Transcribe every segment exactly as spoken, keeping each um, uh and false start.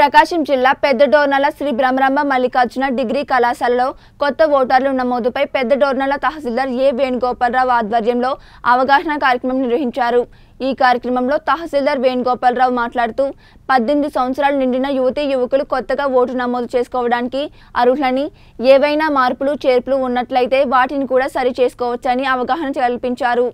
ప్రకాశం జిల్లా పెద్దదోర్నాల శ్రీ బ్రహ్మరాంబ మల్లికార్జున డిగ్రీ కళాశాలలో కొత్త ఓటర్ల నమోదుపై పెద్దదోర్నాల తహసీల్దార్ ఏ వేణుగోపాలరావు ఆధ్వర్యంలో అవగాహన కార్యక్రమం నిర్వహించారు। ఈ కార్యక్రమంలో తహసీల్దార్ వేణుగోపాలరావు మాట్లాడుతూ పద్దెనిమిది సంవత్సరాలు నిండిన యువతీ యువకులు కొత్తగా ఓటు నమోదు చేసుకోవడానికి అర్హులని, ఏవైనా మార్పులు చేర్పులు ఉన్నట్లయితే వాటిని కూడా సరి చేసుకోవచ్చని అవగాహన కల్పించారు।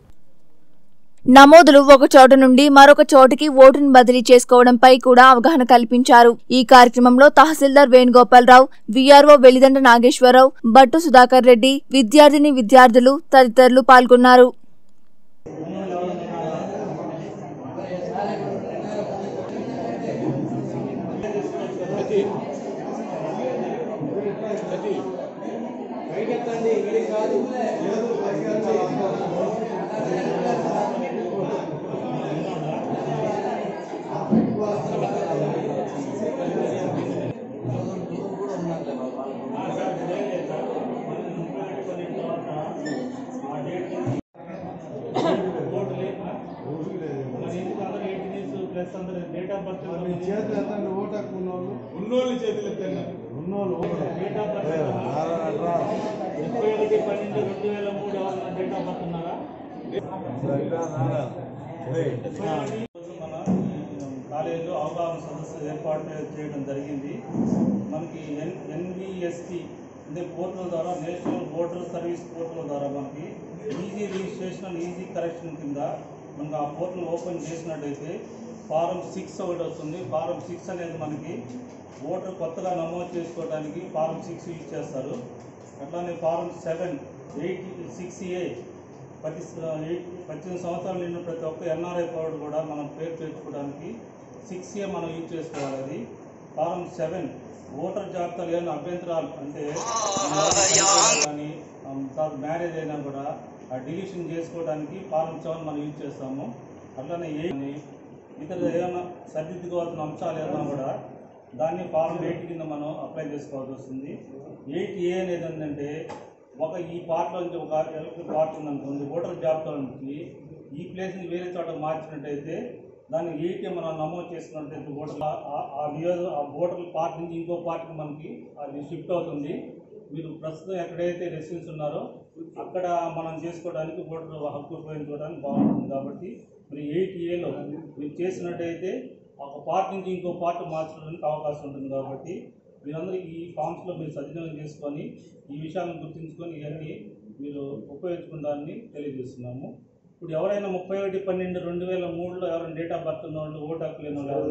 నమోదులు ఒక చోట నుండి మరొక చోటికి ఓటును బదిలీ చేసుకోవడంపై కూడా అవగాహన కల్పించారు। ఈ కార్యక్రమంలో తహసీల్దార్ వేణుగోపాలరావు, వీఆర్ఓ వెలిదండ నాగేశ్వరరావు, బట్టు సుధాకర్ రెడ్డి, విద్యార్థిని విద్యార్థులు తదితరులు పాల్గొన్నారు। डेट ऑफ बर्थ कॉलेज अवगाहन सदस्य जरिए मन की एनवीएसटी पोर्टल द्वारा नेशनल वोटर सर्विस पोर्टल द्वारा मन की ईजी रजिस्ट्रेशन ईजी करेक्शन किंदा मन आ पोर्टल ओपन चेसिनट्लयिते फारम सिक्स वोटी फारम सिक्स अने मन की ओटर కొత్తగా నమోదు చేసుకోవడానికి ఫారం సిక్స్ యూజ్ చేస్తారు। అట్లానే form seven eight six A ప్రతి పద్దెనిమిది సంవత్సరాలు నిండిన ప్రతి ఒక్క ఎన్ఆర్ఐ పౌరుడు కూడా మనం పేరు చేర్చుకోవడానికి సిక్స్ ఏ మనం యూజ్ చేసుకోవాలి। అది ఫారం సెవెన్ ఓటర్ జాబితాలో ఏమైనా అభ్యంతరాలు అంటే కానీ తర్వాత మ్యారేజ్ అయినా కూడా ఆ డిలీషన్ చేసుకోవడానికి ఫారం సెవెన్ మనం యూజ్ చేస్తాము। అట్లానే ఎయిట్ इतर एवं सरदावास अंशाल दाने फारम एट कम अप्लाई एट ए अने पार्टी पार्टी ओटर जाबिता प्लेस वेरे चोट मार्चते दाने एटे मैं नमोदे ओटर ओटर पार्टी इंको पार्टी मन की अभी शिफ्टी प्रस्तुत एक्डे रेसीडेंट्स अక్కడ మనం చేసుకోవడానికి ఓటర్ హక్కు ఉపయోగించడానికి బాగుంటుంది। కాబట్టి మరి ఎయిట్ ఏ లో మీరు చేసినట్లయితే ఒక పార్ట్ నుంచి ఇంకో పార్ట్ మార్చడానికి అవకాశం ఉంటుంది। కాబట్టి మీరందరూ ఈ ఫామ్స్ లో మీరు సద్వినియోగం చేసుకొని ఈ విషయాలను గుర్తించుకొని ఇవన్నీ మీరు ఉపయోగించుకుంటారని తెలియజేస్తున్నాము। ఇప్పుడు ఎవరైనా ముప్పై ఒకటి పన్నెండు రెండు వేల మూడు లో ఎవరైనా డేట్ ఆఫ్ బర్త్ ఉన్న వాళ్ళు ఓటు హక్కు లేని వాళ్ళు